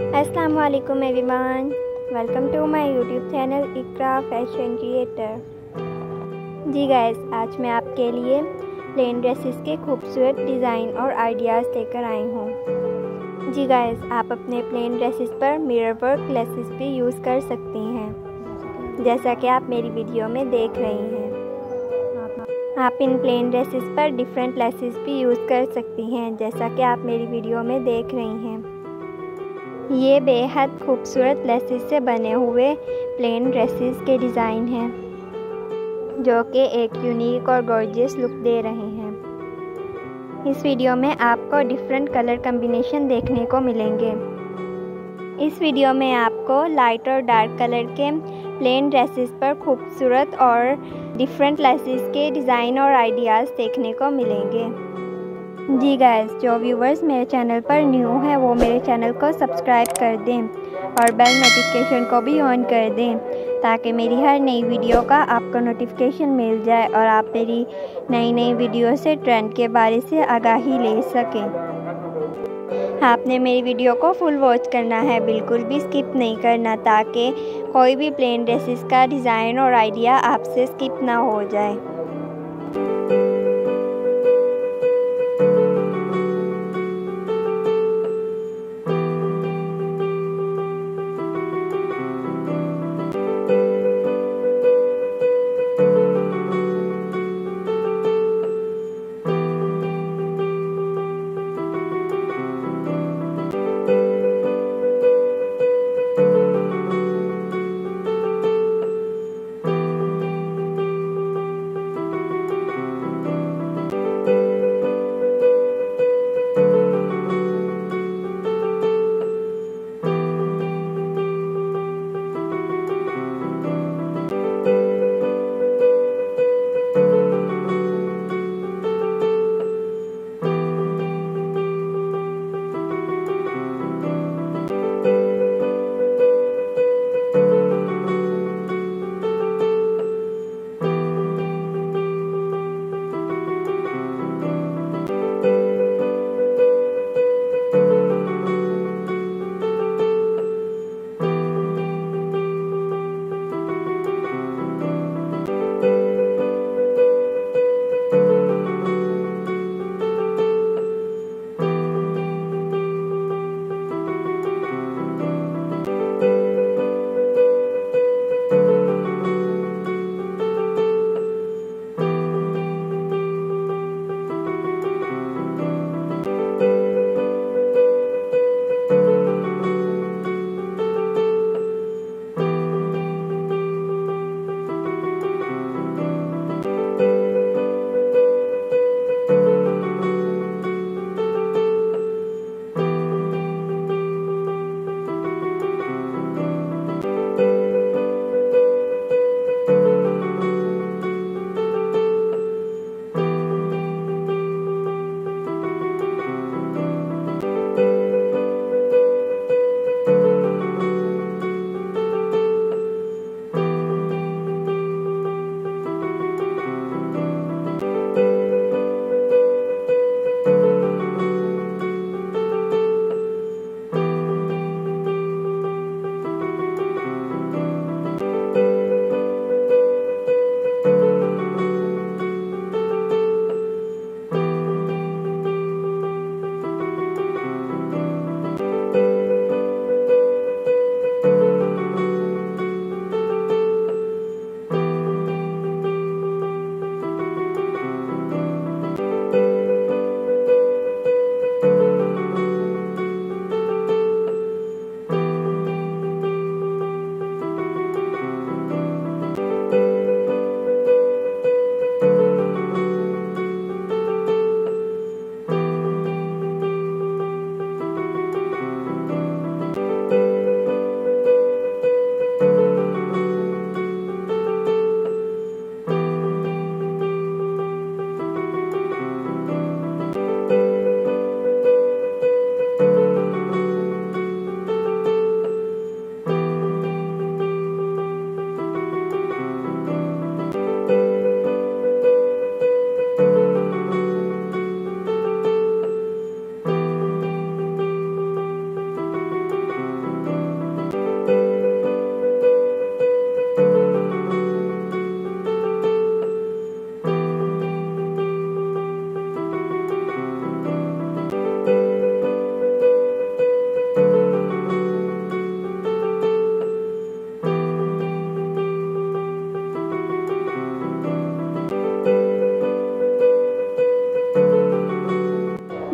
अस्सलाम वालेकुम everyone, welcome to my YouTube channel Iqra fashion creator. जी गाइस, आज मैं आपके लिए प्लेन ड्रेसेस के खूबसूरत डिज़ाइन और आइडियाज़ लेकर आई हूँ। जी गाइस, आप अपने प्लेन ड्रेसेस पर मिरर वर्क लेसेस भी यूज़ कर सकती हैं, जैसा कि आप मेरी वीडियो में देख रही हैं। आप इन प्लेन ड्रेसेस पर डिफरेंट लेसेस भी यूज़ कर सकती हैं, जैसा कि आप मेरी वीडियो में देख रही हैं। ये बेहद खूबसूरत लेसेस से बने हुए प्लेन ड्रेसेस के डिज़ाइन हैं, जो कि एक यूनिक और गॉर्जियस लुक दे रहे हैं। इस वीडियो में आपको डिफरेंट कलर कम्बिनेशन देखने को मिलेंगे। इस वीडियो में आपको लाइट और डार्क कलर के प्लेन ड्रेसेस पर खूबसूरत और डिफरेंट लेसेस के डिज़ाइन और आइडियाज़ देखने को मिलेंगे। जी गाइस, जो व्यूवर्स मेरे चैनल पर न्यू हैं वो मेरे चैनल को सब्सक्राइब कर दें और बेल नोटिफिकेशन को भी ऑन कर दें, ताकि मेरी हर नई वीडियो का आपको नोटिफिकेशन मिल जाए और आप मेरी नई नई वीडियो से ट्रेंड के बारे से आगाही ले सकें। आपने मेरी वीडियो को फुल वॉच करना है, बिल्कुल भी स्किप नहीं करना, ताकि कोई भी प्लेन ड्रेसेस का डिज़ाइन और आइडिया आपसे स्किप ना हो जाए।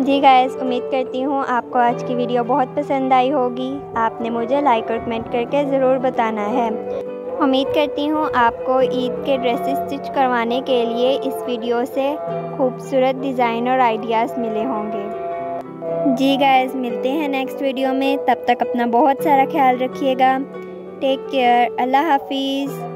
जी गाइस, उम्मीद करती हूँ आपको आज की वीडियो बहुत पसंद आई होगी। आपने मुझे लाइक और कमेंट करके ज़रूर बताना है। उम्मीद करती हूँ आपको ईद के ड्रेसेस स्टिच करवाने के लिए इस वीडियो से खूबसूरत डिज़ाइन और आइडियाज़ मिले होंगे। जी गाइस, मिलते हैं नेक्स्ट वीडियो में। तब तक अपना बहुत सारा ख्याल रखिएगा। Take care. अल्लाह हाफिज़।